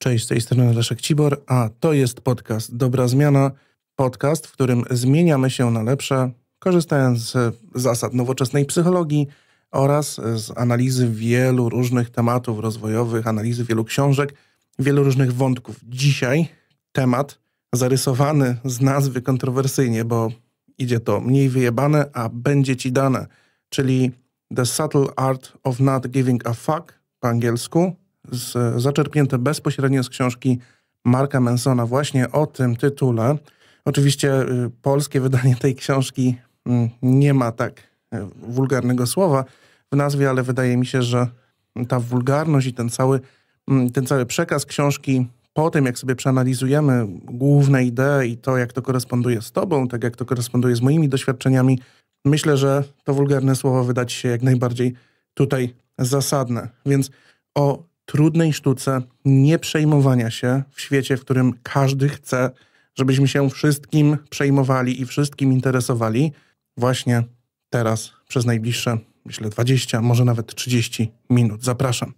Cześć, z tej strony Leszek Cibor, a to jest podcast Dobra Zmiana. Podcast, w którym zmieniamy się na lepsze, korzystając z zasad nowoczesnej psychologii oraz z analizy wielu różnych tematów rozwojowych, analizy wielu książek, wielu różnych wątków. Dzisiaj temat zarysowany z nazwy kontrowersyjnie, bo idzie to mniej wyjebane, a będzie ci dane, czyli The Subtle Art of Not Giving a Fuck po angielsku, zaczerpnięte bezpośrednio z książki Marka Mansona właśnie o tym tytule. Oczywiście polskie wydanie tej książki nie ma tak wulgarnego słowa w nazwie, ale wydaje mi się, że ta wulgarność i ten cały przekaz książki, po tym jak sobie przeanalizujemy główne idee i to, jak to koresponduje z tobą, tak jak to koresponduje z moimi doświadczeniami, myślę, że to wulgarne słowo wyda ci się jak najbardziej tutaj zasadne. Więc o trudnej sztuce nie przejmowania się w świecie, w którym każdy chce, żebyśmy się wszystkim przejmowali i wszystkim interesowali właśnie teraz przez najbliższe, myślę, 20, może nawet 30 minut. Zapraszam.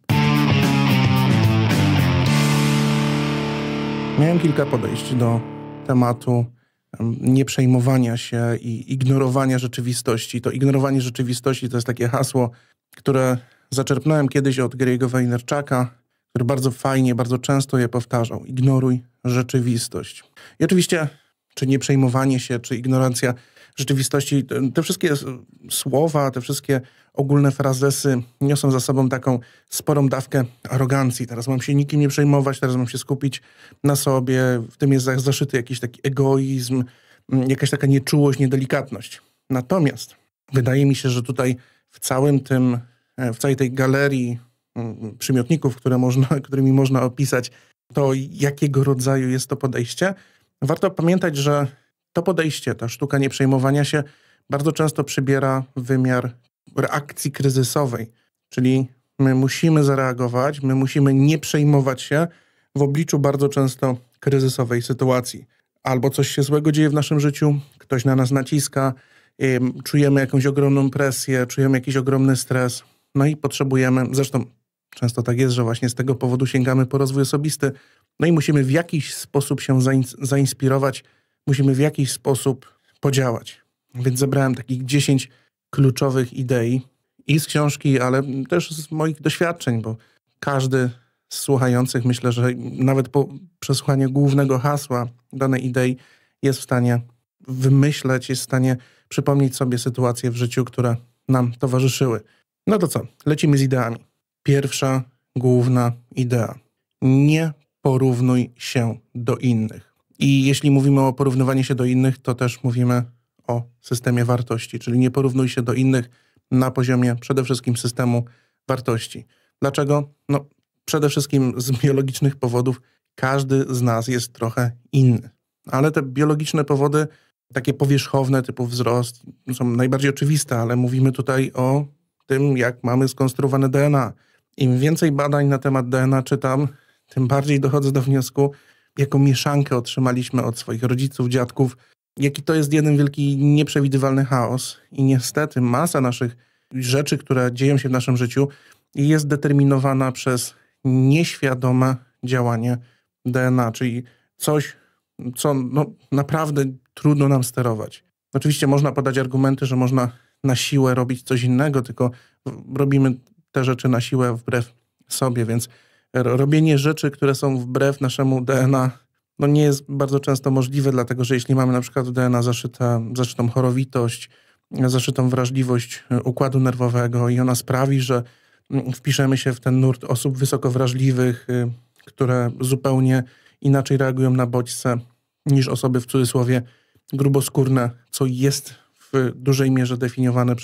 Miałem kilka podejść do tematu nieprzejmowania się i ignorowania rzeczywistości. To ignorowanie rzeczywistości to jest takie hasło, które zaczerpnąłem kiedyś od Gary'ego Vaynerchuka, który bardzo fajnie, bardzo często je powtarzał. Ignoruj rzeczywistość. I oczywiście, czy nieprzejmowanie się, czy ignorancja rzeczywistości, te wszystkie słowa, te wszystkie ogólne frazesy niosą za sobą taką sporą dawkę arogancji. Teraz mam się nikim nie przejmować, teraz mam się skupić na sobie. W tym jest zaszyty jakiś taki egoizm, jakaś taka nieczułość, niedelikatność. Natomiast wydaje mi się, że tutaj w całej tej galerii przymiotników, którymi można opisać to, jakiego rodzaju jest to podejście, warto pamiętać, że to podejście, ta sztuka nieprzejmowania się bardzo często przybiera wymiar reakcji kryzysowej, czyli my musimy zareagować, my musimy nie przejmować się w obliczu bardzo często kryzysowej sytuacji. Albo coś się złego dzieje w naszym życiu, ktoś na nas naciska, czujemy jakąś ogromną presję, czujemy jakiś ogromny stres, no i potrzebujemy, zresztą często tak jest, że właśnie z tego powodu sięgamy po rozwój osobisty, no i musimy w jakiś sposób się zainspirować, musimy w jakiś sposób podziałać. Więc zebrałem takich 10 kluczowych idei i z książki, ale też z moich doświadczeń, bo każdy z słuchających, myślę, że nawet po przesłuchaniu głównego hasła danej idei jest w stanie wymyśleć, jest w stanie przypomnieć sobie sytuacje w życiu, które nam towarzyszyły. No to co? Lecimy z ideami. Pierwsza główna idea. Nie porównuj się do innych. I jeśli mówimy o porównywaniu się do innych, to też mówimy o systemie wartości, czyli nie porównuj się do innych na poziomie przede wszystkim systemu wartości. Dlaczego? No, przede wszystkim z biologicznych powodów każdy z nas jest trochę inny. Ale te biologiczne powody, takie powierzchowne typu wzrost, są najbardziej oczywiste, ale mówimy tutaj o tym, jak mamy skonstruowane DNA. Im więcej badań na temat DNA czytam, tym bardziej dochodzę do wniosku, jaką mieszankę otrzymaliśmy od swoich rodziców, dziadków, jaki to jest jeden wielki nieprzewidywalny chaos. I niestety masa naszych rzeczy, które dzieją się w naszym życiu, jest determinowana przez nieświadome działanie DNA, czyli coś, co no, naprawdę trudno nam sterować. Oczywiście można podać argumenty, że można na siłę robić coś innego, tylko robimy te rzeczy na siłę wbrew sobie, więc robienie rzeczy, które są wbrew naszemu DNA, no nie jest bardzo często możliwe, dlatego że jeśli mamy na przykład w DNA zaszytą chorowitość, zaszytą wrażliwość układu nerwowego i ona sprawi, że wpiszemy się w ten nurt osób wysoko wrażliwych, które zupełnie inaczej reagują na bodźce niż osoby w cudzysłowie gruboskórne, co jest w dużej mierze definiowane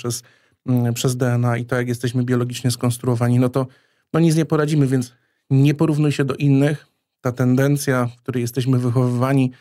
przez DNA i to, jak jesteśmy biologicznie skonstruowani, no to no nic nie poradzimy, więc nie porównuj się do innych. Ta tendencja, w której jesteśmy wychowywani,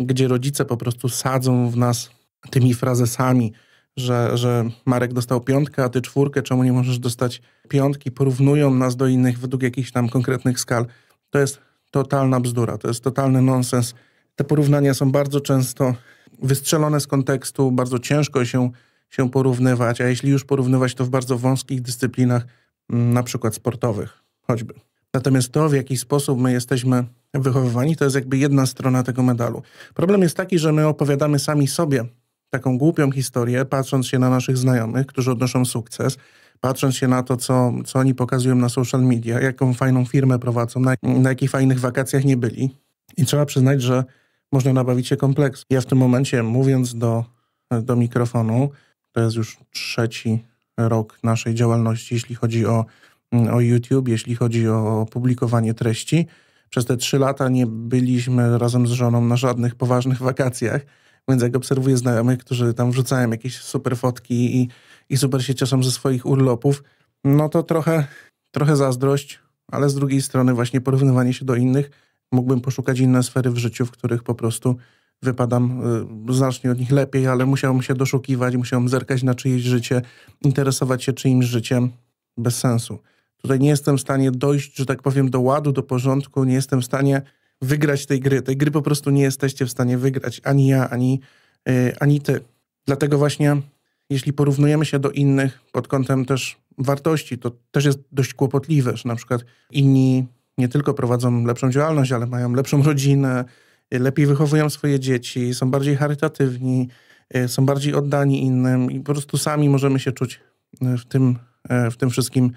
gdzie rodzice po prostu sadzą w nas tymi frazesami, że Marek dostał 5, a ty 4, czemu nie możesz dostać 5, porównują nas do innych według jakichś tam konkretnych skal. To jest totalna bzdura, to jest totalny nonsens. Te porównania są bardzo często wystrzelone z kontekstu, bardzo ciężko się porównywać, a jeśli już porównywać, to w bardzo wąskich dyscyplinach, na przykład sportowych choćby. Natomiast to, w jaki sposób my jesteśmy wychowywani, to jest jakby jedna strona tego medalu. Problem jest taki, że my opowiadamy sami sobie taką głupią historię, patrząc się na naszych znajomych, którzy odnoszą sukces, patrząc się na to, co oni pokazują na social media, jaką fajną firmę prowadzą, na jakich fajnych wakacjach nie byli. I trzeba przyznać, że można nabawić się kompleksu. Ja w tym momencie, mówiąc do mikrofonu, to jest już trzeci rok naszej działalności, jeśli chodzi o YouTube, jeśli chodzi o publikowanie treści. Przez te 3 lata nie byliśmy razem z żoną na żadnych poważnych wakacjach, więc jak obserwuję znajomych, którzy tam wrzucają jakieś super fotki i super się cieszą ze swoich urlopów, no to trochę zazdrość, ale z drugiej strony właśnie porównywanie się do innych. Mógłbym poszukać inne sfery w życiu, w których po prostu wypadam znacznie od nich lepiej, ale musiałem się doszukiwać, musiałem zerkać na czyjeś życie, interesować się czyimś życiem bez sensu. Tutaj nie jestem w stanie dojść, że tak powiem, do ładu, do porządku, nie jestem w stanie wygrać tej gry. Tej gry po prostu nie jesteście w stanie wygrać, ani ja, ani ty. Dlatego właśnie, jeśli porównujemy się do innych pod kątem też wartości, to też jest dość kłopotliwe, że na przykład inni nie tylko prowadzą lepszą działalność, ale mają lepszą rodzinę, lepiej wychowują swoje dzieci, są bardziej charytatywni, są bardziej oddani innym i po prostu sami możemy się czuć w tym wszystkim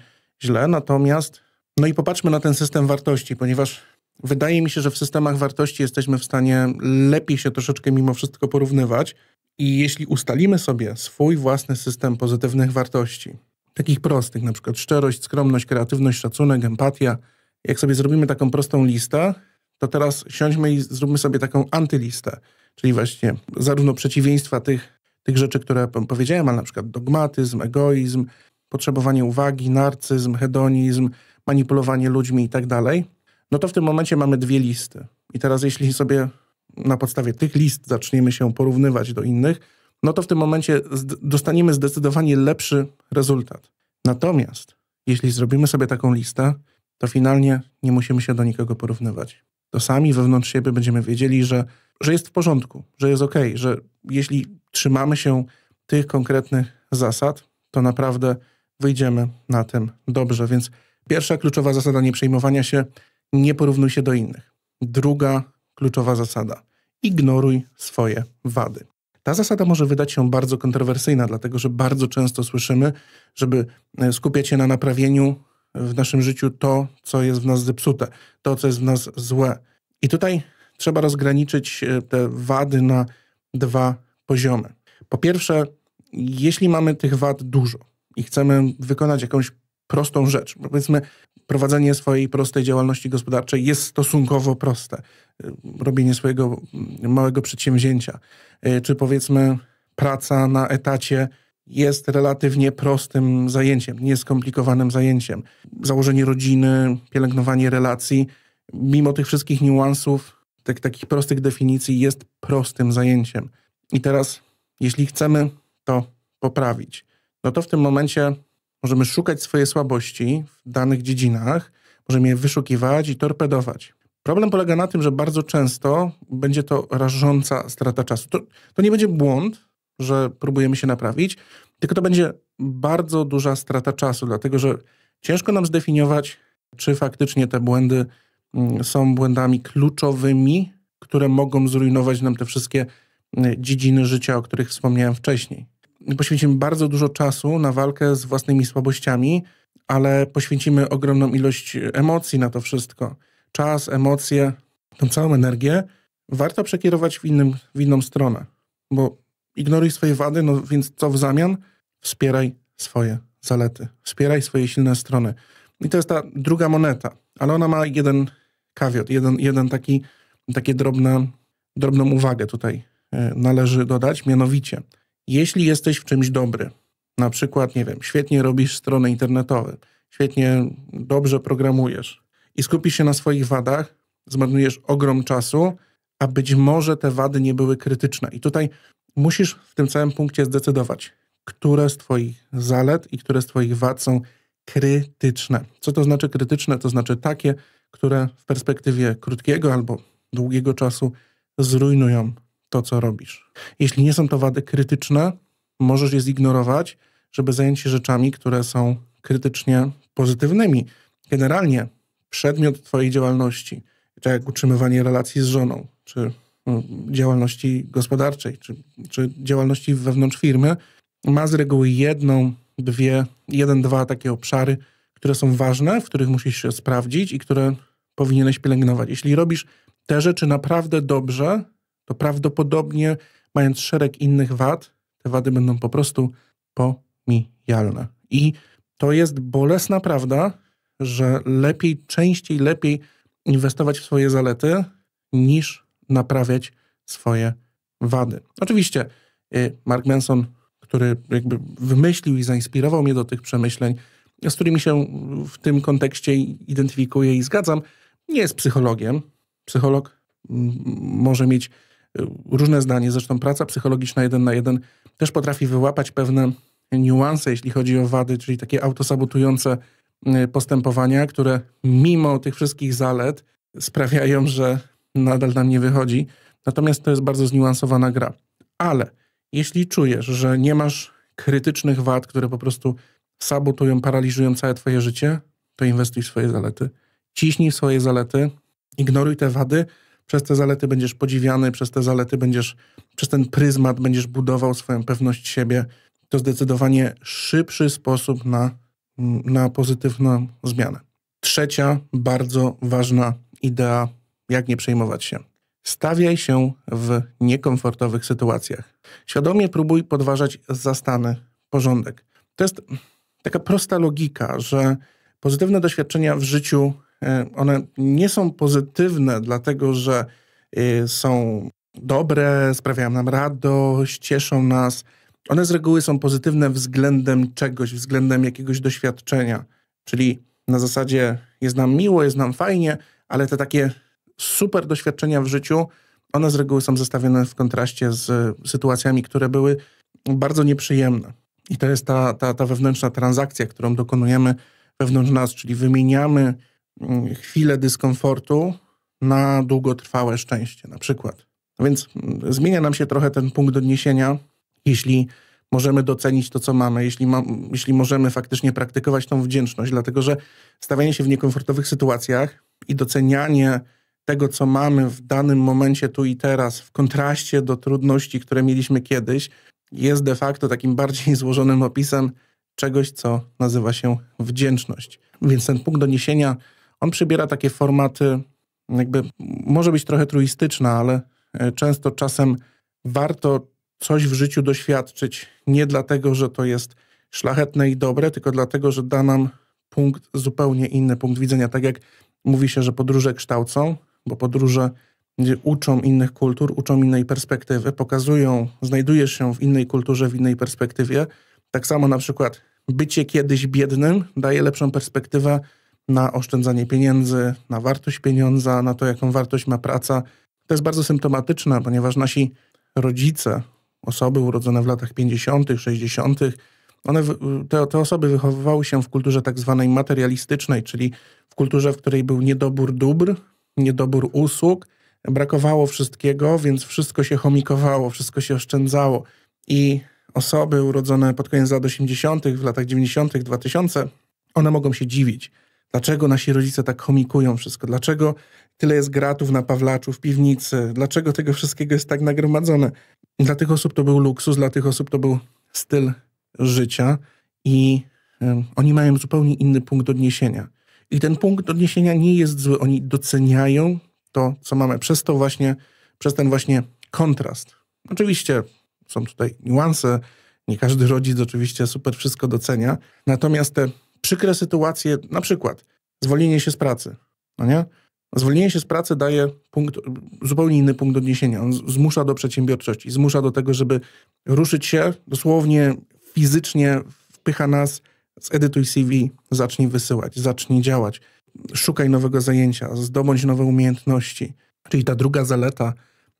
źle. Natomiast, no i popatrzmy na ten system wartości, ponieważ wydaje mi się, że w systemach wartości jesteśmy w stanie lepiej się troszeczkę mimo wszystko porównywać i jeśli ustalimy sobie swój własny system pozytywnych wartości, takich prostych, na przykład szczerość, skromność, kreatywność, szacunek, empatia, jak sobie zrobimy taką prostą listę, to teraz siądźmy i zróbmy sobie taką antylistę, czyli właśnie zarówno przeciwieństwa tych rzeczy, które powiedziałem, ale na przykład dogmatyzm, egoizm, potrzebowanie uwagi, narcyzm, hedonizm, manipulowanie ludźmi i tak dalej, no to w tym momencie mamy 2 listy. I teraz jeśli sobie na podstawie tych list zaczniemy się porównywać do innych, no to w tym momencie dostaniemy zdecydowanie lepszy rezultat. Natomiast jeśli zrobimy sobie taką listę, to finalnie nie musimy się do nikogo porównywać. To sami wewnątrz siebie będziemy wiedzieli, że jest w porządku, że jest okej, że jeśli trzymamy się tych konkretnych zasad, to naprawdę wyjdziemy na tym dobrze. Więc pierwsza kluczowa zasada nieprzejmowania się, nie porównuj się do innych. Druga kluczowa zasada, ignoruj swoje wady. Ta zasada może wydać się bardzo kontrowersyjna, dlatego że bardzo często słyszymy, żeby skupiać się na naprawieniu w naszym życiu to, co jest w nas zepsute, to, co jest w nas złe. I tutaj trzeba rozgraniczyć te wady na 2 poziomy. Po pierwsze, jeśli mamy tych wad dużo i chcemy wykonać jakąś prostą rzecz, powiedzmy prowadzenie swojej prostej działalności gospodarczej jest stosunkowo proste, robienie swojego małego przedsięwzięcia, czy powiedzmy praca na etacie jest relatywnie prostym zajęciem, nieskomplikowanym zajęciem. Założenie rodziny, pielęgnowanie relacji, mimo tych wszystkich niuansów, takich prostych definicji jest prostym zajęciem. I teraz, jeśli chcemy to poprawić, no to w tym momencie możemy szukać swoje słabości w danych dziedzinach, możemy je wyszukiwać i torpedować. Problem polega na tym, że bardzo często będzie to rażąca strata czasu. To nie będzie błąd, że próbujemy się naprawić, tylko to będzie bardzo duża strata czasu, dlatego że ciężko nam zdefiniować, czy faktycznie te błędy są błędami kluczowymi, które mogą zrujnować nam te wszystkie dziedziny życia, o których wspomniałem wcześniej. Poświęcimy bardzo dużo czasu na walkę z własnymi słabościami, ale poświęcimy ogromną ilość emocji na to wszystko. Czas, emocje, tą całą energię warto przekierować w inną stronę, bo ignoruj swoje wady, no więc co w zamian? Wspieraj swoje zalety, wspieraj swoje silne strony. I to jest ta druga moneta, ale ona ma jeden kawiot, takie drobną uwagę tutaj należy dodać, mianowicie, jeśli jesteś w czymś dobry, na przykład, nie wiem, świetnie robisz strony internetowe, dobrze programujesz i skupisz się na swoich wadach, zmarnujesz ogrom czasu, a być może te wady nie były krytyczne. I tutaj musisz w tym całym punkcie zdecydować, które z twoich zalet i które z twoich wad są krytyczne. Co to znaczy krytyczne? To znaczy takie, które w perspektywie krótkiego albo długiego czasu zrujnują to, co robisz. Jeśli nie są to wady krytyczne, możesz je zignorować, żeby zająć się rzeczami, które są krytycznie pozytywnymi. Generalnie przedmiot twojej działalności, tak jak utrzymywanie relacji z żoną, czy działalności gospodarczej, czy działalności wewnątrz firmy, ma z reguły jeden, dwa takie obszary, które są ważne, w których musisz się sprawdzić i które powinieneś pielęgnować. Jeśli robisz te rzeczy naprawdę dobrze, to prawdopodobnie, mając szereg innych wad, te wady będą po prostu pomijalne. I to jest bolesna prawda, że lepiej, częściej lepiej inwestować w swoje zalety, niż naprawiać swoje wady. Oczywiście Mark Manson, który jakby wymyślił i zainspirował mnie do tych przemyśleń, z którymi się w tym kontekście identyfikuję i zgadzam, nie jest psychologiem. Psycholog może mieć różne zdanie, zresztą praca psychologiczna 1 na 1 też potrafi wyłapać pewne niuanse, jeśli chodzi o wady, czyli takie autosabotujące postępowania, które mimo tych wszystkich zalet sprawiają, że nadal nam nie wychodzi. Natomiast to jest bardzo zniuansowana gra. Ale jeśli czujesz, że nie masz krytycznych wad, które po prostu sabotują, paraliżują całe twoje życie, to inwestuj w swoje zalety. Ciśnij w swoje zalety, ignoruj te wady, przez te zalety będziesz podziwiany, przez te zalety będziesz, przez ten pryzmat będziesz budował swoją pewność siebie. To zdecydowanie szybszy sposób na pozytywną zmianę. 3. bardzo ważna idea, jak nie przejmować się. Stawiaj się w niekomfortowych sytuacjach. Świadomie próbuj podważać zastany porządek. To jest taka prosta logika, że pozytywne doświadczenia w życiu, one nie są pozytywne dlatego, że są dobre, sprawiają nam radość, cieszą nas. One z reguły są pozytywne względem czegoś, względem jakiegoś doświadczenia. Czyli na zasadzie jest nam miło, jest nam fajnie, ale te takie super doświadczenia w życiu, one z reguły są zestawione w kontraście z sytuacjami, które były bardzo nieprzyjemne. I to jest ta wewnętrzna transakcja, którą dokonujemy wewnątrz nas, czyli wymieniamy chwilę dyskomfortu na długotrwałe szczęście na przykład. No więc zmienia nam się trochę ten punkt odniesienia, jeśli możemy docenić to, co mamy, jeśli możemy faktycznie praktykować tą wdzięczność, dlatego że stawianie się w niekomfortowych sytuacjach i docenianie tego, co mamy w danym momencie tu i teraz, w kontraście do trudności, które mieliśmy kiedyś, jest de facto takim bardziej złożonym opisem czegoś, co nazywa się wdzięczność. Więc ten punkt odniesienia, on przybiera takie formaty, jakby może być trochę truistyczna, ale często czasem warto coś w życiu doświadczyć nie dlatego, że to jest szlachetne i dobre, tylko dlatego, że da nam punkt, zupełnie inny punkt widzenia. Tak jak mówi się, że podróże kształcą, bo podróże uczą innych kultur, uczą innej perspektywy, pokazują, znajdujesz się w innej kulturze, w innej perspektywie. Tak samo na przykład bycie kiedyś biednym daje lepszą perspektywę na oszczędzanie pieniędzy, na wartość pieniądza, na to, jaką wartość ma praca. To jest bardzo symptomatyczne, ponieważ nasi rodzice, osoby urodzone w latach 50., 60., te osoby wychowywały się w kulturze tak zwanej materialistycznej, czyli w kulturze, w której był niedobór dóbr, niedobór usług, brakowało wszystkiego, więc wszystko się chomikowało, wszystko się oszczędzało. I osoby urodzone pod koniec lat 80., w latach 90., 2000, one mogą się dziwić. Dlaczego nasi rodzice tak chomikują wszystko? Dlaczego tyle jest gratów na Pawlaczu, w piwnicy? Dlaczego tego wszystkiego jest tak nagromadzone? Dla tych osób to był luksus, dla tych osób to był styl życia i oni mają zupełnie inny punkt odniesienia. I ten punkt odniesienia nie jest zły. Oni doceniają to, co mamy. Przez to właśnie, przez ten właśnie kontrast. Oczywiście są tutaj niuanse. Nie każdy rodzic oczywiście super wszystko docenia. Natomiast te przykre sytuacje, na przykład zwolnienie się z pracy, no nie? Zwolnienie się z pracy daje zupełnie inny punkt odniesienia. On zmusza do przedsiębiorczości, zmusza do tego, żeby ruszyć się, dosłownie fizycznie wpycha nas, zedytuj CV, zacznij wysyłać, zacznij działać, szukaj nowego zajęcia, zdobądź nowe umiejętności. Czyli ta druga zaleta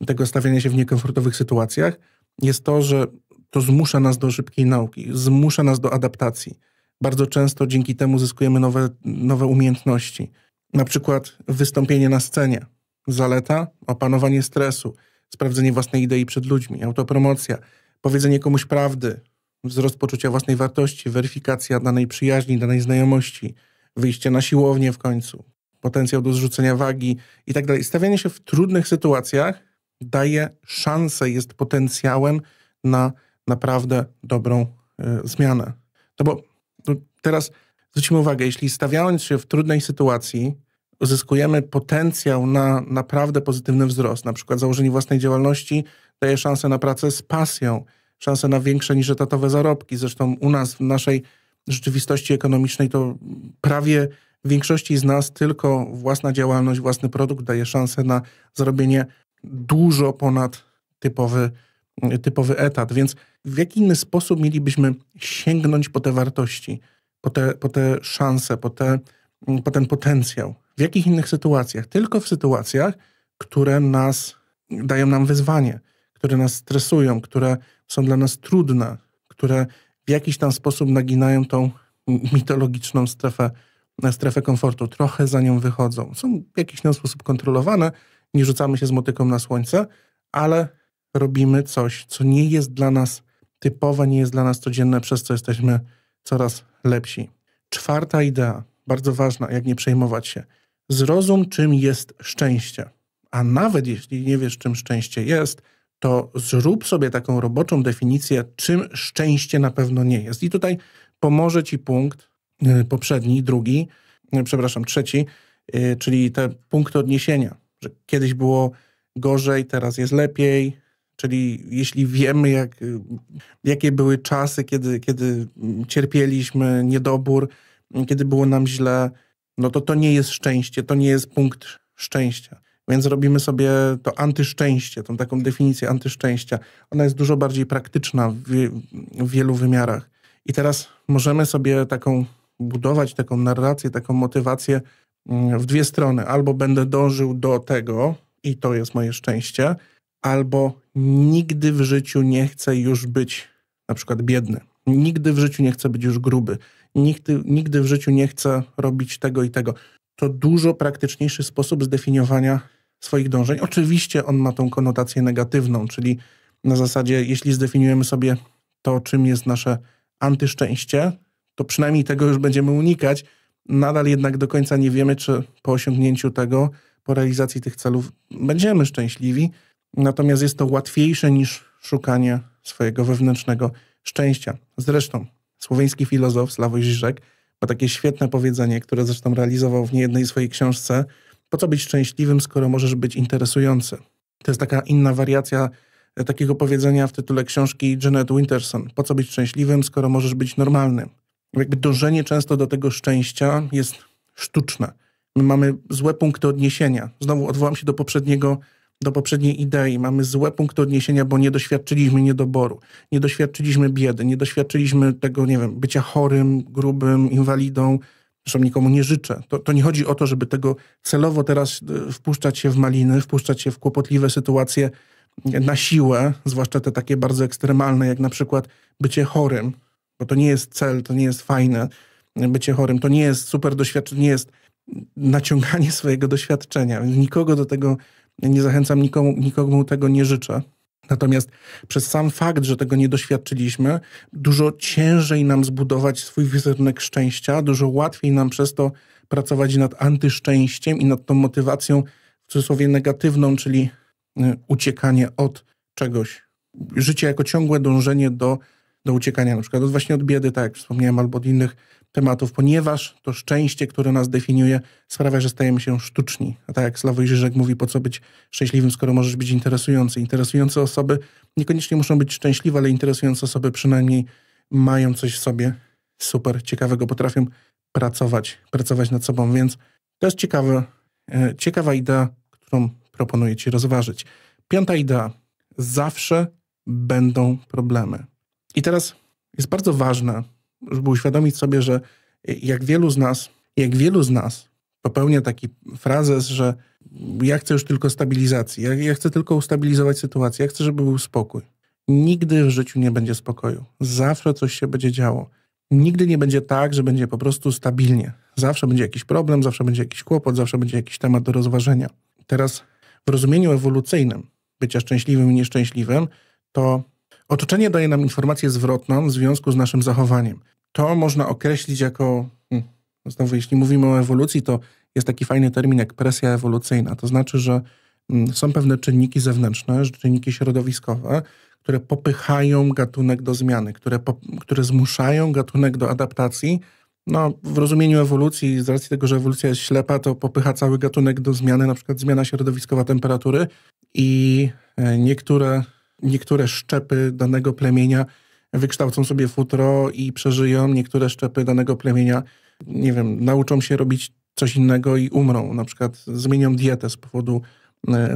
tego stawiania się w niekomfortowych sytuacjach jest to, że to zmusza nas do szybkiej nauki, zmusza nas do adaptacji. Bardzo często dzięki temu zyskujemy nowe umiejętności. Na przykład wystąpienie na scenie. Zaleta, opanowanie stresu, sprawdzenie własnej idei przed ludźmi, autopromocja, powiedzenie komuś prawdy, wzrost poczucia własnej wartości, weryfikacja danej przyjaźni, danej znajomości, wyjście na siłownię w końcu, potencjał do zrzucenia wagi i tak dalej. Stawianie się w trudnych sytuacjach daje szansę, jest potencjałem na naprawdę dobrą zmianę. No bo teraz zwróćmy uwagę, jeśli stawiając się w trudnej sytuacji uzyskujemy potencjał na naprawdę pozytywny wzrost, na przykład założenie własnej działalności daje szansę na pracę z pasją, szansę na większe niż etatowe zarobki. Zresztą u nas, w naszej rzeczywistości ekonomicznej, to prawie w większości z nas tylko własna działalność, własny produkt daje szansę na zarobienie dużo ponad typowy etat. Więc w jaki inny sposób mielibyśmy sięgnąć po te wartości, po te szanse, po ten potencjał? W jakich innych sytuacjach? Tylko w sytuacjach, które dają nam wyzwanie, które nas stresują, które są dla nas trudne, które w jakiś tam sposób naginają tą mitologiczną strefę komfortu, trochę za nią wychodzą. Są w jakiś tam sposób kontrolowane, nie rzucamy się z motyką na słońce, ale robimy coś, co nie jest dla nas typowe, nie jest dla nas codzienne, przez co jesteśmy coraz lepsi. Czwarta idea, bardzo ważna, jak nie przejmować się. Zrozum, czym jest szczęście. A nawet jeśli nie wiesz, czym szczęście jest, to zrób sobie taką roboczą definicję, czym szczęście na pewno nie jest. I tutaj pomoże ci punkt poprzedni, trzeci, czyli te punkty odniesienia, że kiedyś było gorzej, teraz jest lepiej, czyli jeśli wiemy, jakie były czasy, kiedy cierpieliśmy niedobór, kiedy było nam źle, no to nie jest szczęście, to nie jest punkt szczęścia. Więc robimy sobie to antyszczęście, tą taką definicję antyszczęścia. Ona jest dużo bardziej praktyczna w wielu wymiarach. I teraz możemy sobie budować taką narrację, taką motywację w dwie strony. Albo będę dążył do tego i to jest moje szczęście, albo nigdy w życiu nie chcę już być na przykład biedny. Nigdy w życiu nie chcę być już gruby. Nigdy w życiu nie chcę robić tego i tego. To dużo praktyczniejszy sposób zdefiniowania swoich dążeń. Oczywiście on ma tą konotację negatywną, czyli na zasadzie, jeśli zdefiniujemy sobie to, czym jest nasze antyszczęście, to przynajmniej tego już będziemy unikać. Nadal jednak do końca nie wiemy, czy po osiągnięciu tego, po realizacji tych celów będziemy szczęśliwi. Natomiast jest to łatwiejsze niż szukanie swojego wewnętrznego szczęścia. Zresztą słoweński filozof Slavoj Žižek ma takie świetne powiedzenie, które zresztą realizował w niejednej swojej książce. Po co być szczęśliwym, skoro możesz być interesujący? To jest taka inna wariacja takiego powiedzenia w tytule książki Jeanette Winterson. Po co być szczęśliwym, skoro możesz być normalnym? Jakby dążenie często do tego szczęścia jest sztuczne. My mamy złe punkty odniesienia. Znowu odwołam się do poprzedniej idei. Mamy złe punkty odniesienia, bo nie doświadczyliśmy niedoboru, nie doświadczyliśmy biedy, nie doświadczyliśmy tego, nie wiem, bycia chorym, grubym, inwalidą. Zresztą nikomu nie życzę. To nie chodzi o to, żeby tego celowo teraz wpuszczać się w maliny, wpuszczać się w kłopotliwe sytuacje na siłę, zwłaszcza te takie bardzo ekstremalne, jak na przykład bycie chorym, bo to nie jest cel, to nie jest fajne. Bycie chorym to nie jest super doświadczenie, nie jest naciąganie swojego doświadczenia. Nikogo do tego nie zachęcam, nikomu tego nie życzę. Natomiast przez sam fakt, że tego nie doświadczyliśmy, dużo ciężej nam zbudować swój wizerunek szczęścia, dużo łatwiej nam przez to pracować nad antyszczęściem i nad tą motywacją w cudzysłowie negatywną, czyli uciekanie od czegoś. Życie jako ciągłe dążenie do uciekania, na przykład od biedy, tak jak wspomniałem, albo od innych tematów, ponieważ to szczęście, które nas definiuje, sprawia, że stajemy się sztuczni. A tak jak Slavoj Žižek mówi, po co być szczęśliwym, skoro możesz być interesujący. Interesujące osoby niekoniecznie muszą być szczęśliwe, ale interesujące osoby przynajmniej mają coś w sobie super ciekawego, potrafią pracować nad sobą, więc to jest ciekawa idea, którą proponuję ci rozważyć. Piąta idea. Zawsze będą problemy. I teraz jest bardzo ważne, żeby uświadomić sobie, że jak wielu z nas popełnia taki frazes, że ja chcę już tylko stabilizacji, ja chcę tylko ustabilizować sytuację, ja chcę, żeby był spokój. Nigdy w życiu nie będzie spokoju. Zawsze coś się będzie działo. Nigdy nie będzie tak, że będzie po prostu stabilnie. Zawsze będzie jakiś problem, zawsze będzie jakiś kłopot, zawsze będzie jakiś temat do rozważenia. Teraz w rozumieniu ewolucyjnym bycia szczęśliwym i nieszczęśliwym, to otoczenie daje nam informację zwrotną w związku z naszym zachowaniem. To można określić jako, znowu jeśli mówimy o ewolucji, to jest taki fajny termin jak presja ewolucyjna. To znaczy, że są pewne czynniki zewnętrzne, czynniki środowiskowe, które popychają gatunek do zmiany, które zmuszają gatunek do adaptacji. No, w rozumieniu ewolucji, z racji tego, że ewolucja jest ślepa, to popycha cały gatunek do zmiany, na przykład zmiana środowiskowa temperatury i niektóre szczepy danego plemienia wykształcą sobie futro i przeżyją, niektóre szczepy danego plemienia, nie wiem, nauczą się robić coś innego i umrą, na przykład zmienią dietę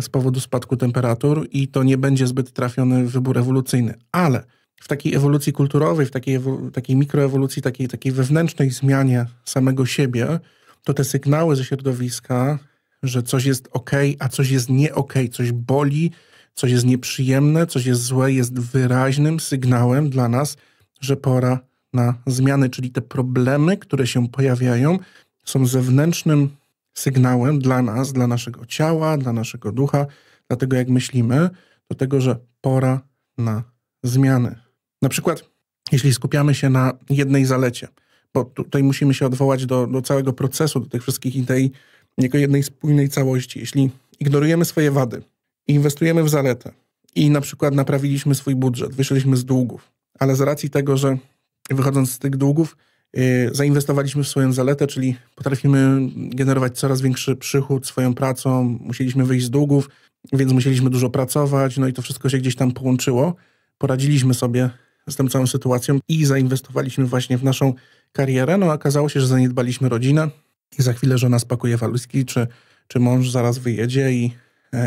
z powodu spadku temperatur i to nie będzie zbyt trafiony wybór ewolucyjny. Ale w takiej ewolucji kulturowej, w takiej mikroewolucji, takiej wewnętrznej zmianie samego siebie, to te sygnały ze środowiska, że coś jest okej, a coś jest nie okej, coś boli, coś jest nieprzyjemne, coś jest złe, jest wyraźnym sygnałem dla nas, że pora na zmiany, czyli te problemy, które się pojawiają, są zewnętrznym sygnałem dla nas, dla naszego ciała, dla naszego ducha, dla tego, jak myślimy, do tego, że pora na zmiany. Na przykład, jeśli skupiamy się na jednej zalecie, bo tutaj musimy się odwołać do całego procesu, do tych wszystkich idei, jako jednej spójnej całości. Jeśli ignorujemy swoje wady i inwestujemy w zaletę i na przykład naprawiliśmy swój budżet, wyszliśmy z długów, ale z racji tego, że wychodząc z tych długów zainwestowaliśmy w swoją zaletę, czyli potrafimy generować coraz większy przychód swoją pracą, musieliśmy wyjść z długów, więc musieliśmy dużo pracować, no i to wszystko się gdzieś tam połączyło. Poradziliśmy sobie z tą całą sytuacją i zainwestowaliśmy właśnie w naszą karierę. No okazało się, że zaniedbaliśmy rodzinę i za chwilę żona spakuje walizki, czy mąż zaraz wyjedzie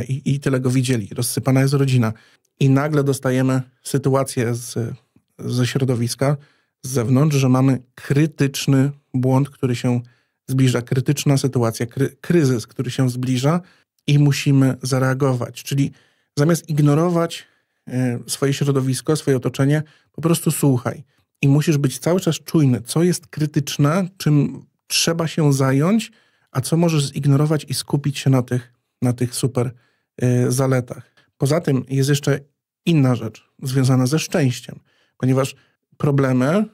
i tyle go widzieli. Rozsypana jest rodzina. I nagle dostajemy sytuację ze środowiska, z zewnątrz, że mamy krytyczny błąd, który się zbliża, krytyczna sytuacja, kryzys, który się zbliża i musimy zareagować. Czyli zamiast ignorować swoje środowisko, swoje otoczenie, po prostu słuchaj. I musisz być cały czas czujny, co jest krytyczne, czym trzeba się zająć, a co możesz zignorować i skupić się na tych super zaletach. Poza tym jest jeszcze inna rzecz związana ze szczęściem, ponieważ problemy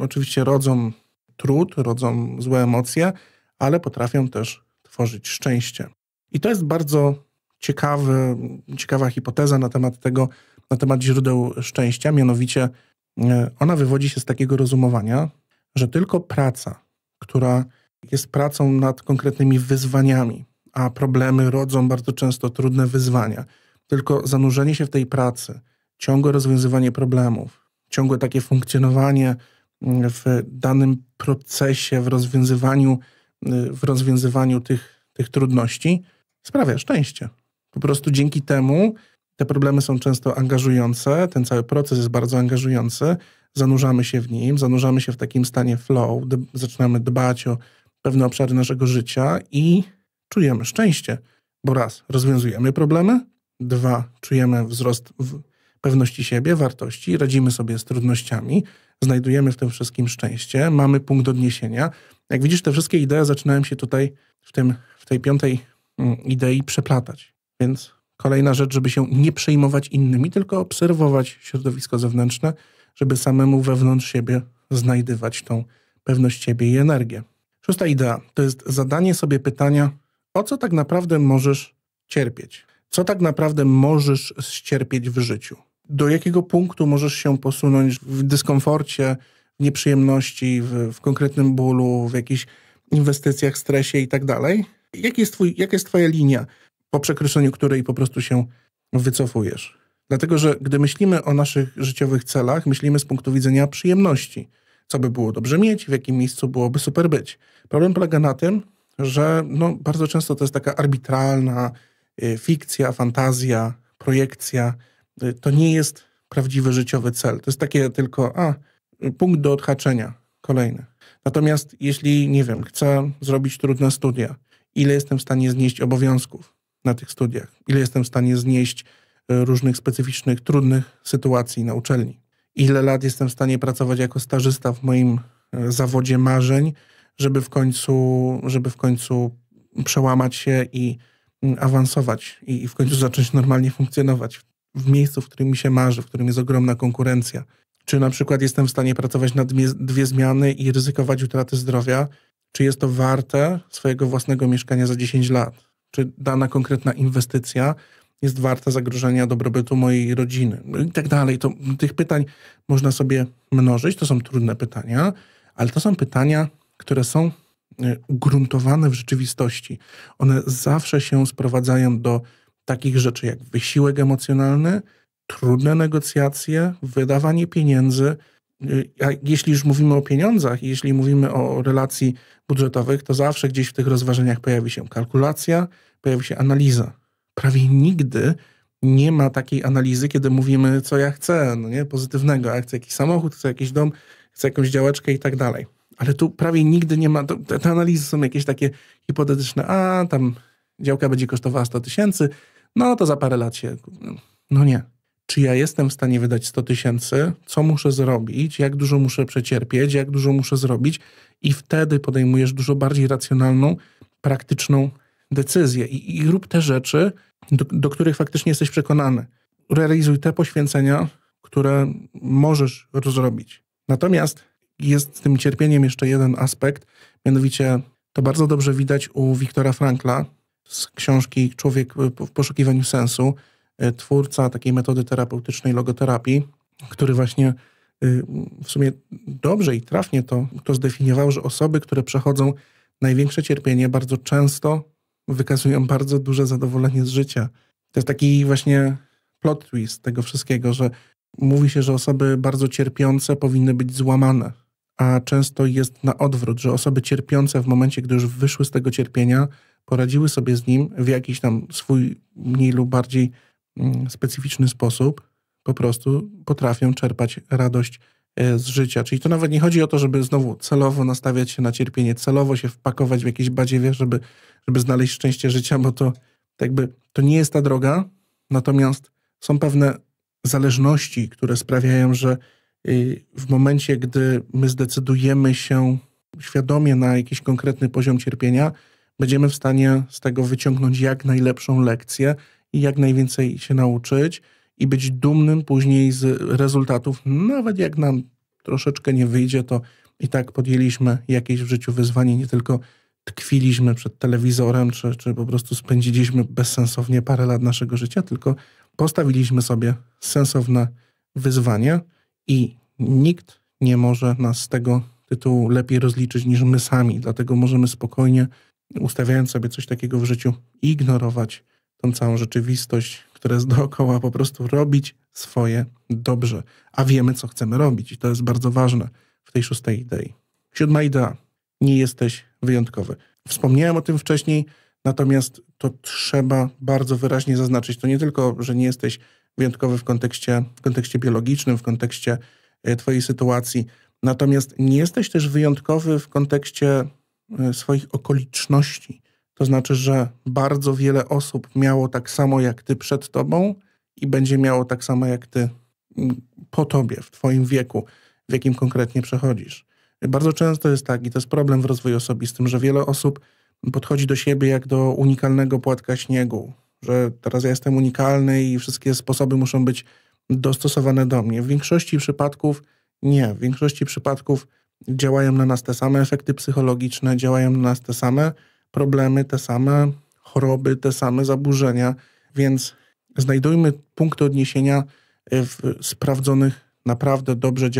oczywiście rodzą trud, rodzą złe emocje, ale potrafią też tworzyć szczęście. I to jest bardzo ciekawa hipoteza na temat źródeł szczęścia, mianowicie ona wywodzi się z takiego rozumowania, że tylko praca, która jest pracą nad konkretnymi wyzwaniami, a problemy rodzą bardzo często trudne wyzwania, tylko zanurzenie się w tej pracy, ciągłe rozwiązywanie problemów, ciągłe takie funkcjonowanie w danym procesie, w rozwiązywaniu tych trudności sprawia szczęście. Po prostu dzięki temu te problemy są często angażujące, ten cały proces jest bardzo angażujący, zanurzamy się w nim, zanurzamy się w takim stanie flow, zaczynamy dbać o pewne obszary naszego życia i czujemy szczęście, bo raz, rozwiązujemy problemy, dwa, czujemy wzrost pewności siebie, wartości, radzimy sobie z trudnościami, znajdujemy w tym wszystkim szczęście, mamy punkt odniesienia. Jak widzisz, te wszystkie idee zaczynają się tutaj w tej piątej idei przeplatać. Więc kolejna rzecz, żeby się nie przejmować innymi, tylko obserwować środowisko zewnętrzne, żeby samemu wewnątrz siebie znajdywać tą pewność siebie i energię. Szósta idea to jest zadanie sobie pytania, o co tak naprawdę możesz cierpieć? Co tak naprawdę możesz ścierpieć w życiu? Do jakiego punktu możesz się posunąć w dyskomforcie, w nieprzyjemności, w konkretnym bólu, w jakichś inwestycjach, stresie i tak dalej? Jaka jest twoja linia, po przekroczeniu której po prostu się wycofujesz? Dlatego, że gdy myślimy o naszych życiowych celach, myślimy z punktu widzenia przyjemności. Co by było dobrze mieć, w jakim miejscu byłoby super być. Problem polega na tym, że bardzo często to jest taka arbitralna fikcja, fantazja, projekcja. To nie jest prawdziwy życiowy cel. To jest takie tylko, punkt do odhaczenia, kolejny. Natomiast jeśli, nie wiem, chcę zrobić trudne studia, ile jestem w stanie znieść obowiązków na tych studiach, ile jestem w stanie znieść różnych specyficznych, trudnych sytuacji na uczelni, ile lat jestem w stanie pracować jako stażysta w moim zawodzie marzeń, żeby w końcu przełamać się i awansować i w końcu zacząć normalnie funkcjonować w miejscu, w którym mi się marzy, w którym jest ogromna konkurencja. Czy na przykład jestem w stanie pracować na dwie zmiany i ryzykować utraty zdrowia, czy jest to warte swojego własnego mieszkania za 10 lat? Czy dana konkretna inwestycja jest warta zagrożenia dobrobytu mojej rodziny? I tak dalej. To, tych pytań można sobie mnożyć. To są trudne pytania, ale to są pytania, które są ugruntowane w rzeczywistości. One zawsze się sprowadzają do takich rzeczy jak wysiłek emocjonalny, trudne negocjacje, wydawanie pieniędzy. A jeśli już mówimy o pieniądzach, jeśli mówimy o relacji budżetowych, to zawsze gdzieś w tych rozważeniach pojawi się kalkulacja, pojawi się analiza. Prawie nigdy nie ma takiej analizy, kiedy mówimy, co ja chcę, no nie? Pozytywnego. Ja chcę jakiś samochód, chcę jakiś dom, chcę jakąś działeczkę i tak dalej. Ale tu prawie nigdy nie ma, te analizy są jakieś takie hipotetyczne, a tam działka będzie kosztowała 100 000, no to za parę lat się... No nie. Czy ja jestem w stanie wydać 100 000? Co muszę zrobić? Jak dużo muszę przecierpieć? Jak dużo muszę zrobić? I wtedy podejmujesz dużo bardziej racjonalną, praktyczną decyzję. I rób te rzeczy, do których faktycznie jesteś przekonany. Realizuj te poświęcenia, które możesz rozrobić. Natomiast jest z tym cierpieniem jeszcze jeden aspekt, mianowicie to bardzo dobrze widać u Wiktora Frankla z książki Człowiek w poszukiwaniu sensu, twórca takiej metody terapeutycznej logoterapii, który właśnie w sumie dobrze i trafnie to zdefiniował, że osoby, które przechodzą największe cierpienie, bardzo często wykazują bardzo duże zadowolenie z życia. To jest taki właśnie plot twist tego wszystkiego, że mówi się, że osoby bardzo cierpiące powinny być złamane, a często jest na odwrót, że osoby cierpiące w momencie, gdy już wyszły z tego cierpienia, poradziły sobie z nim w jakiś tam swój mniej lub bardziej specyficzny sposób, po prostu potrafią czerpać radość z życia. Czyli to nawet nie chodzi o to, żeby znowu celowo nastawiać się na cierpienie, celowo się wpakować w jakieś badziewie, żeby znaleźć szczęście życia, bo to jakby to nie jest ta droga, natomiast są pewne zależności, które sprawiają, że w momencie, gdy my zdecydujemy się świadomie na jakiś konkretny poziom cierpienia, będziemy w stanie z tego wyciągnąć jak najlepszą lekcję i jak najwięcej się nauczyć i być dumnym później z rezultatów. Nawet jak nam troszeczkę nie wyjdzie, to i tak podjęliśmy jakieś w życiu wyzwanie, nie tylko tkwiliśmy przed telewizorem, czy po prostu spędziliśmy bezsensownie parę lat naszego życia, tylko postawiliśmy sobie sensowne wyzwanie i nikt nie może nas z tego tytułu lepiej rozliczyć niż my sami. Dlatego możemy spokojnie, ustawiając sobie coś takiego w życiu, ignorować tą całą rzeczywistość, która jest dookoła, po prostu robić swoje dobrze. A wiemy, co chcemy robić i to jest bardzo ważne w tej szóstej idei. 7. idea. Nie jesteś wyjątkowy. Wspomniałem o tym wcześniej, natomiast to trzeba bardzo wyraźnie zaznaczyć. To nie tylko, że nie jesteś wyjątkowy w kontekście biologicznym, w kontekście twojej sytuacji, natomiast nie jesteś też wyjątkowy w kontekście swoich okoliczności. To znaczy, że bardzo wiele osób miało tak samo jak ty przed tobą i będzie miało tak samo jak ty po tobie, w twoim wieku, w jakim konkretnie przechodzisz. Bardzo często jest tak, i to jest problem w rozwoju osobistym, że wiele osób podchodzi do siebie jak do unikalnego płatka śniegu, że teraz ja jestem unikalny i wszystkie sposoby muszą być dostosowane do mnie. W większości przypadków nie. W większości przypadków działają na nas te same efekty psychologiczne, działają na nas te same problemy, te same choroby, te same zaburzenia, więc znajdujmy punkty odniesienia w sprawdzonych, naprawdę dobrze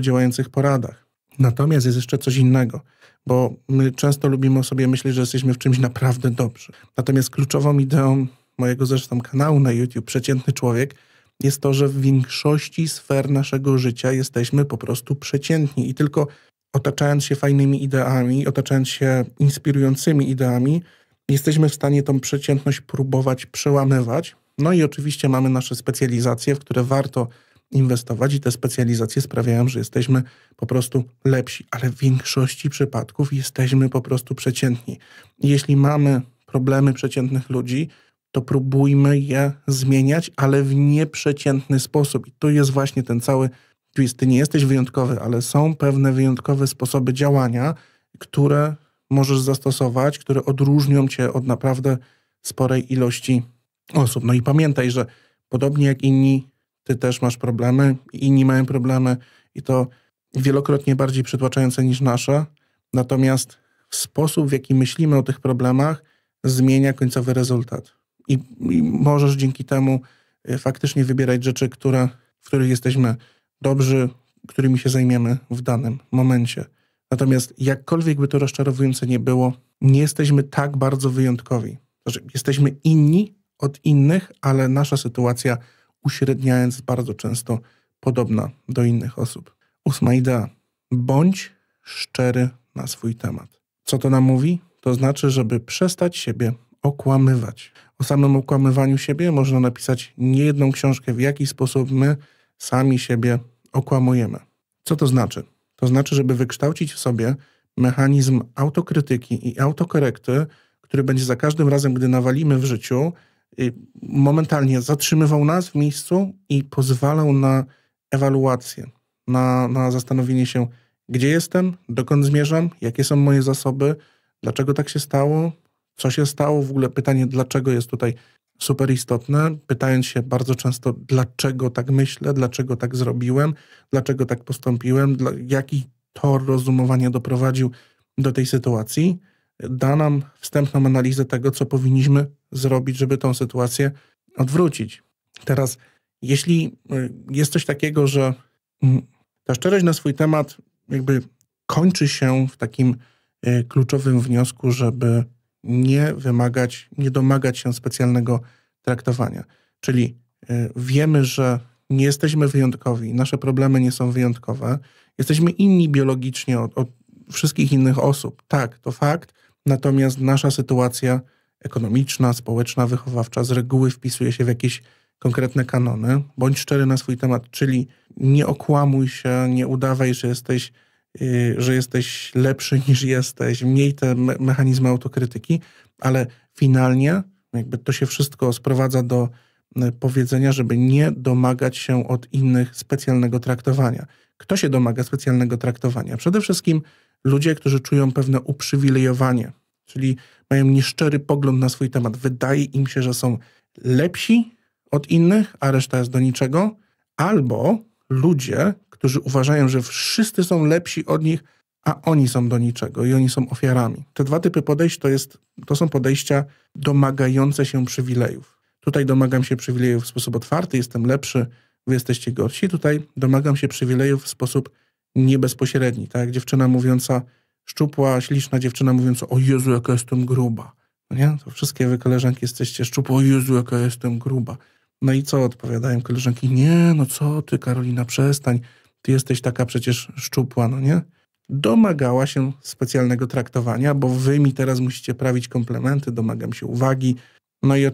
działających poradach. Natomiast jest jeszcze coś innego, bo my często lubimy o sobie myśleć, że jesteśmy w czymś naprawdę dobrzy. Natomiast kluczową ideą mojego zresztą kanału na YouTube Przeciętny Człowiek jest to, że w większości sfer naszego życia jesteśmy po prostu przeciętni i tylko otaczając się fajnymi ideami, otaczając się inspirującymi ideami, jesteśmy w stanie tą przeciętność próbować przełamywać. No i oczywiście mamy nasze specjalizacje, w które warto inwestować i te specjalizacje sprawiają, że jesteśmy po prostu lepsi, ale w większości przypadków jesteśmy po prostu przeciętni. Jeśli mamy problemy przeciętnych ludzi, to próbujmy je zmieniać, ale w nieprzeciętny sposób. I tu jest właśnie ten cały twist. Ty nie jesteś wyjątkowy, ale są pewne wyjątkowe sposoby działania, które możesz zastosować, które odróżnią cię od naprawdę sporej ilości osób. No i pamiętaj, że podobnie jak inni, ty też masz problemy, inni mają problemy i to wielokrotnie bardziej przytłaczające niż nasze, Natomiast sposób, w jaki myślimy o tych problemach, zmienia końcowy rezultat. I możesz dzięki temu faktycznie wybierać rzeczy, w których jesteśmy dobrzy, którymi się zajmiemy w danym momencie. Natomiast jakkolwiek by to rozczarowujące nie było, nie jesteśmy tak bardzo wyjątkowi. Znaczy, jesteśmy inni od innych, ale nasza sytuacja, uśredniając, jest bardzo często podobna do innych osób. 8. Idea. Bądź szczery na swój temat. Co to nam mówi? To znaczy, żeby przestać siebie okłamywać. O samym okłamywaniu siebie można napisać niejedną książkę, w jaki sposób my sami siebie okłamujemy. Co to znaczy? To znaczy, żeby wykształcić w sobie mechanizm autokrytyki i autokorekty, który będzie za każdym razem, gdy nawalimy w życiu, momentalnie zatrzymywał nas w miejscu i pozwalał na ewaluację, na zastanowienie się, gdzie jestem, dokąd zmierzam, jakie są moje zasoby, dlaczego tak się stało, co się stało. W ogóle pytanie dlaczego jest tutaj super istotne, pytając się bardzo często, dlaczego tak myślę, dlaczego tak zrobiłem, dlaczego tak postąpiłem, jaki tor rozumowania doprowadził do tej sytuacji, da nam wstępną analizę tego, co powinniśmy zrobić, żeby tą sytuację odwrócić. Teraz, jeśli jest coś takiego, że ta szczerość na swój temat jakby kończy się w takim kluczowym wniosku, żeby nie domagać się specjalnego traktowania. Czyli wiemy, że nie jesteśmy wyjątkowi, nasze problemy nie są wyjątkowe, jesteśmy inni biologicznie od wszystkich innych osób. Tak, to fakt, natomiast nasza sytuacja ekonomiczna, społeczna, wychowawcza z reguły wpisuje się w jakieś konkretne kanony. Bądź szczery na swój temat, czyli nie okłamuj się, nie udawaj, że jesteś lepszy niż jesteś, mniej te mechanizmy autokrytyki, ale finalnie jakby to się wszystko sprowadza do powiedzenia, żeby nie domagać się od innych specjalnego traktowania. Kto się domaga specjalnego traktowania? Przede wszystkim ludzie, którzy czują pewne uprzywilejowanie, czyli mają nieszczery pogląd na swój temat. Wydaje im się, że są lepsi od innych, a reszta jest do niczego. Albo ludzie, którzy uważają, że wszyscy są lepsi od nich, a oni są do niczego i oni są ofiarami. Te dwa typy podejść to są podejścia domagające się przywilejów. Tutaj domagam się przywilejów w sposób otwarty, jestem lepszy, wy jesteście gorsi. Tutaj domagam się przywilejów w sposób niebezpośredni. Tak? Dziewczyna mówiąca, szczupła, śliczna dziewczyna mówiąca, o Jezu, jaka jestem gruba. No nie? To wszystkie wy koleżanki jesteście szczupłe, o Jezu, jaka jestem gruba. No i co odpowiadają koleżanki? Nie, no co ty, Karolina, przestań. Ty jesteś taka przecież szczupła, no nie? Domagała się specjalnego traktowania, bo wy mi teraz musicie prawić komplementy, domagam się uwagi. No i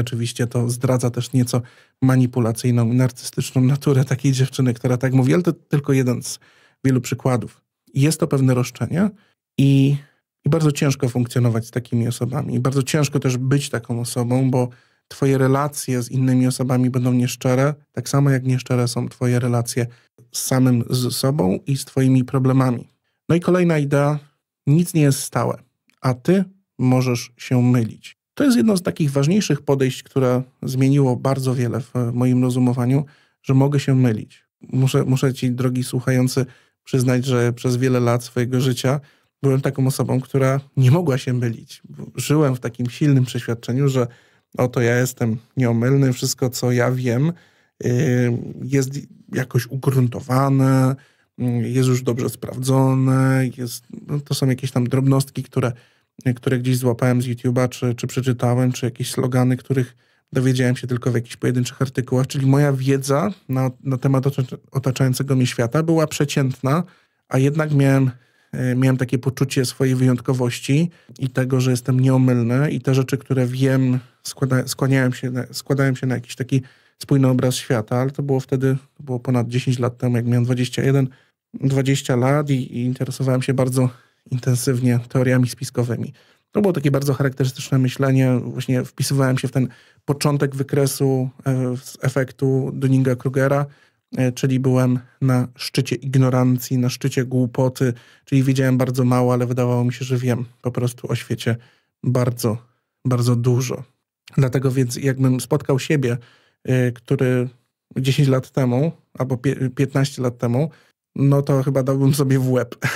oczywiście to zdradza też nieco manipulacyjną, narcystyczną naturę takiej dziewczyny, która tak mówi, ale to tylko jeden z wielu przykładów. Jest to pewne roszczenie i bardzo ciężko funkcjonować z takimi osobami. I bardzo ciężko też być taką osobą, bo twoje relacje z innymi osobami będą nieszczere, tak samo jak nieszczere są twoje relacje z samym ze sobą i z twoimi problemami. No i kolejna idea, nic nie jest stałe, a ty możesz się mylić. To jest jedno z takich ważniejszych podejść, które zmieniło bardzo wiele w moim rozumowaniu, że mogę się mylić. Muszę ci, drogi słuchający, przyznać, że przez wiele lat swojego życia byłem taką osobą, która nie mogła się mylić. Żyłem w takim silnym przeświadczeniu, że oto ja jestem nieomylny, wszystko co ja wiem jest jakoś ugruntowane, jest już dobrze sprawdzone, to są jakieś tam drobnostki, które gdzieś złapałem z YouTube'a, czy przeczytałem, czy jakieś slogany, których dowiedziałem się tylko w jakichś pojedynczych artykułach, czyli moja wiedza na temat otaczającego mnie świata była przeciętna, a jednak miałem takie poczucie swojej wyjątkowości i tego, że jestem nieomylny i te rzeczy, które wiem, składają się na jakiś taki spójny obraz świata, ale to było ponad 10 lat temu, jak miałem 20 lat i interesowałem się bardzo intensywnie teoriami spiskowymi. To było takie bardzo charakterystyczne myślenie, właśnie wpisywałem się w ten początek wykresu z efektu Dunninga-Krugera, czyli byłem na szczycie ignorancji, na szczycie głupoty, czyli wiedziałem bardzo mało, ale wydawało mi się, że wiem po prostu o świecie bardzo, bardzo dużo. Dlatego więc jakbym spotkał siebie, który 10 lat temu albo 15 lat temu no to chyba dałbym sobie w łeb.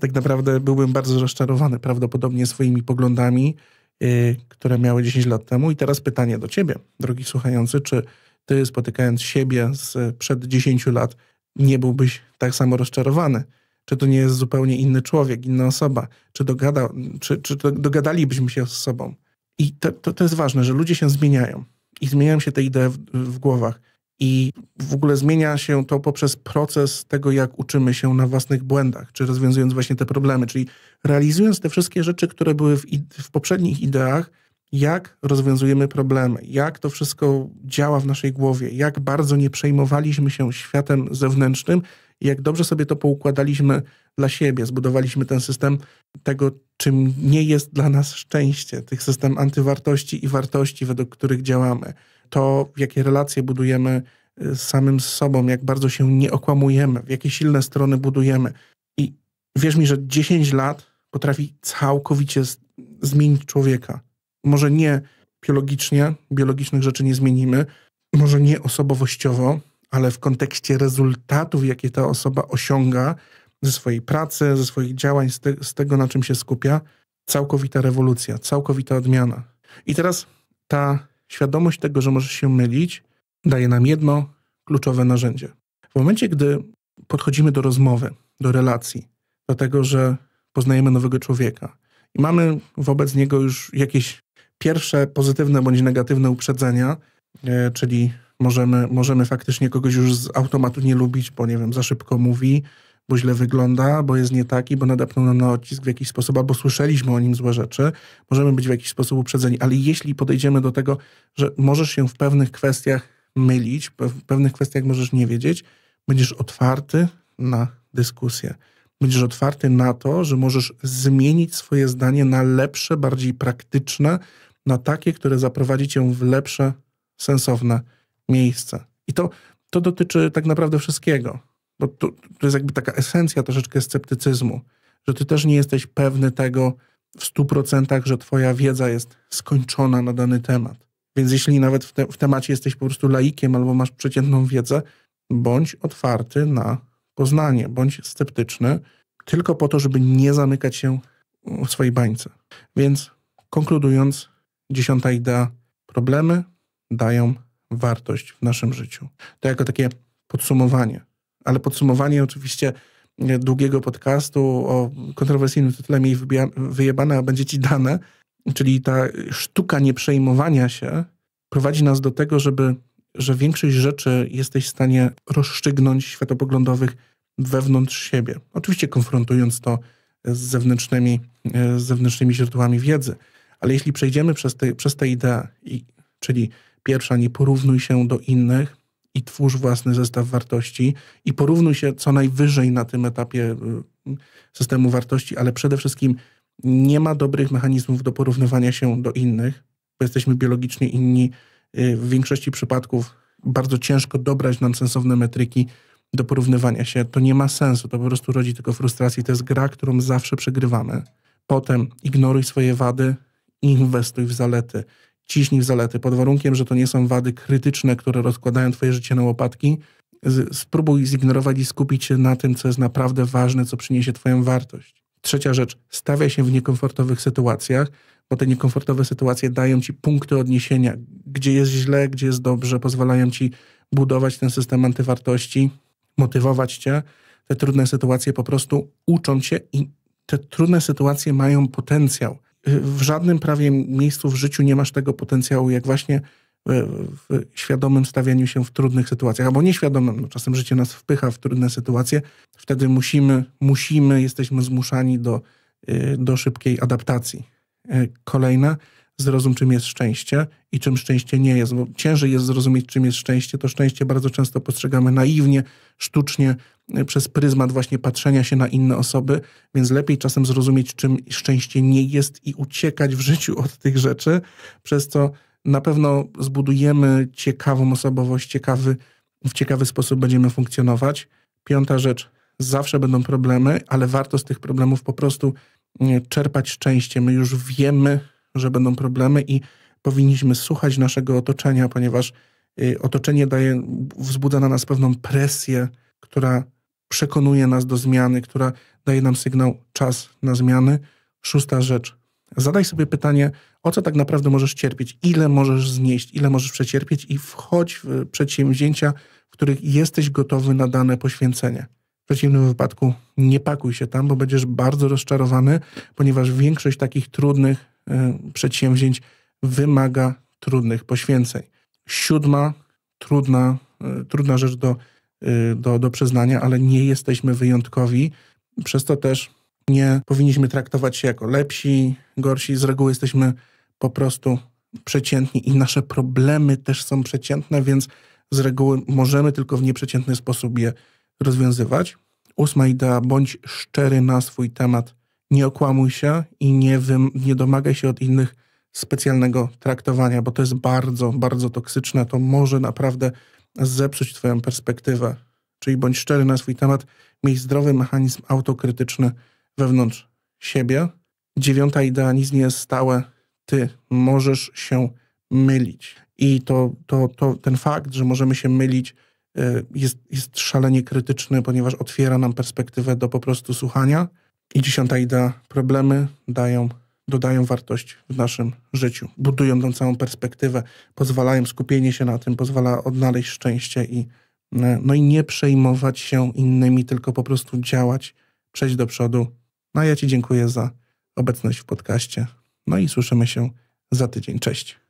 Tak naprawdę byłbym bardzo rozczarowany prawdopodobnie swoimi poglądami, które miały 10 lat temu. I teraz pytanie do ciebie, drogi słuchający, czy ty, spotykając siebie sprzed 10 lat, nie byłbyś tak samo rozczarowany? Czy to nie jest zupełnie inny człowiek, inna osoba? Czy dogadalibyśmy się z sobą? I to jest ważne, że ludzie się zmieniają. I zmieniają się te idee w głowach. I w ogóle zmienia się to poprzez proces tego, jak uczymy się na własnych błędach, czy rozwiązując właśnie te problemy, czyli realizując te wszystkie rzeczy, które były w poprzednich ideach, jak rozwiązujemy problemy, jak to wszystko działa w naszej głowie, jak bardzo nie przejmowaliśmy się światem zewnętrznym, jak dobrze sobie to poukładaliśmy dla siebie, zbudowaliśmy ten system tego, czym nie jest dla nas szczęście, tych system antywartości i wartości, według których działamy. To, jakie relacje budujemy z samym sobą, jak bardzo się nie okłamujemy, w jakie silne strony budujemy. I wierz mi, że 10 lat potrafi całkowicie zmienić człowieka. Może nie biologicznie, biologicznych rzeczy nie zmienimy, może nie osobowościowo, ale w kontekście rezultatów, jakie ta osoba osiąga ze swojej pracy, ze swoich działań, z tego, na czym się skupia, całkowita rewolucja, całkowita odmiana. I teraz ta świadomość tego, że możesz się mylić, daje nam jedno kluczowe narzędzie. W momencie, gdy podchodzimy do rozmowy, do relacji, do tego, że poznajemy nowego człowieka i mamy wobec niego już jakieś pierwsze pozytywne bądź negatywne uprzedzenia, czyli możemy faktycznie kogoś już z automatu nie lubić, bo nie wiem, za szybko mówi, bo źle wygląda, bo jest nie taki, bo nadepnął nam na odcisk w jakiś sposób, albo słyszeliśmy o nim złe rzeczy, możemy być w jakiś sposób uprzedzeni. Ale jeśli podejdziemy do tego, że możesz się w pewnych kwestiach mylić, w pewnych kwestiach możesz nie wiedzieć, będziesz otwarty na dyskusję. Będziesz otwarty na to, że możesz zmienić swoje zdanie na lepsze, bardziej praktyczne, na takie, które zaprowadzi cię w lepsze, sensowne miejsce. I to dotyczy tak naprawdę wszystkiego. Bo to jest jakby taka esencja troszeczkę sceptycyzmu, że ty też nie jesteś pewny tego w 100%, że twoja wiedza jest skończona na dany temat. Więc jeśli nawet w temacie jesteś po prostu laikiem albo masz przeciętną wiedzę, bądź otwarty na poznanie, bądź sceptyczny, tylko po to, żeby nie zamykać się w swojej bańce. Więc konkludując, 10. idea, problemy dają wartość w naszym życiu. To jako takie podsumowanie. Ale podsumowanie oczywiście długiego podcastu o kontrowersyjnym tytule Miej wyjebane, a będzie ci dane, czyli ta sztuka nieprzejmowania się prowadzi nas do tego, że większość rzeczy jesteś w stanie rozstrzygnąć światopoglądowych wewnątrz siebie. Oczywiście konfrontując to z zewnętrznymi źródłami wiedzy. Ale jeśli przejdziemy przez te idee, czyli pierwsza, nie porównuj się do innych, i twórz własny zestaw wartości i porównuj się co najwyżej na tym etapie systemu wartości, ale przede wszystkim nie ma dobrych mechanizmów do porównywania się do innych, bo jesteśmy biologicznie inni. W większości przypadków bardzo ciężko dobrać nam sensowne metryki do porównywania się. To nie ma sensu, to po prostu rodzi tylko frustrację. To jest gra, którą zawsze przegrywamy. Potem ignoruj swoje wady i inwestuj w zalety. Ciśnij w zalety, pod warunkiem, że to nie są wady krytyczne, które rozkładają twoje życie na łopatki. Spróbuj zignorować i skupić się na tym, co jest naprawdę ważne, co przyniesie twoją wartość. Trzecia rzecz, stawiaj się w niekomfortowych sytuacjach, bo te niekomfortowe sytuacje dają ci punkty odniesienia, gdzie jest źle, gdzie jest dobrze, pozwalają ci budować ten system antywartości, motywować cię. Te trudne sytuacje po prostu uczą cię i te trudne sytuacje mają potencjał. W żadnym prawie miejscu w życiu nie masz tego potencjału, jak właśnie w świadomym stawianiu się w trudnych sytuacjach, albo nieświadomym. No, czasem życie nas wpycha w trudne sytuacje. Wtedy jesteśmy zmuszani do szybkiej adaptacji. Kolejne, zrozum, czym jest szczęście i czym szczęście nie jest. Bo ciężej jest zrozumieć, czym jest szczęście. To szczęście bardzo często postrzegamy naiwnie, sztucznie, przez pryzmat właśnie patrzenia się na inne osoby, więc lepiej czasem zrozumieć, czym szczęście nie jest i uciekać w życiu od tych rzeczy, przez co na pewno zbudujemy ciekawą osobowość, w ciekawy sposób będziemy funkcjonować. 5. rzecz, zawsze będą problemy, ale warto z tych problemów po prostu czerpać szczęście. My już wiemy, że będą problemy i powinniśmy słuchać naszego otoczenia, ponieważ otoczenie wzbudza na nas pewną presję, która przekonuje nas do zmiany, która daje nam sygnał czas na zmiany. Szósta rzecz. Zadaj sobie pytanie, o co tak naprawdę możesz cierpieć, ile możesz znieść, ile możesz przecierpieć i wchodź w przedsięwzięcia, w których jesteś gotowy na dane poświęcenie. W przeciwnym wypadku nie pakuj się tam, bo będziesz bardzo rozczarowany, ponieważ większość takich trudnych przedsięwzięć wymaga trudnych poświęceń. Siódma, trudna rzecz do przyznania, ale nie jesteśmy wyjątkowi, przez to też nie powinniśmy traktować się jako lepsi, gorsi. Z reguły jesteśmy po prostu przeciętni i nasze problemy też są przeciętne, więc z reguły możemy tylko w nieprzeciętny sposób je rozwiązywać. Ósma idea, bądź szczery na swój temat. Nie okłamuj się i nie domagaj się od innych specjalnego traktowania, bo to jest bardzo, bardzo toksyczne. To może naprawdę zepsuć twoją perspektywę. Czyli bądź szczery na swój temat, miej zdrowy mechanizm autokrytyczny wewnątrz siebie. Dziewiąta idea, nic nie jest stałe, ty możesz się mylić. I ten fakt, że możemy się mylić, jest szalenie krytyczny, ponieważ otwiera nam perspektywę do po prostu słuchania. I dziesiąta idea, problemy dodają wartość w naszym życiu, budują tą całą perspektywę, pozwalają skupienie się na tym, pozwala odnaleźć szczęście i nie przejmować się innymi, tylko po prostu działać, przejść do przodu. No a ja ci dziękuję za obecność w podcaście. No i słyszymy się za tydzień. Cześć.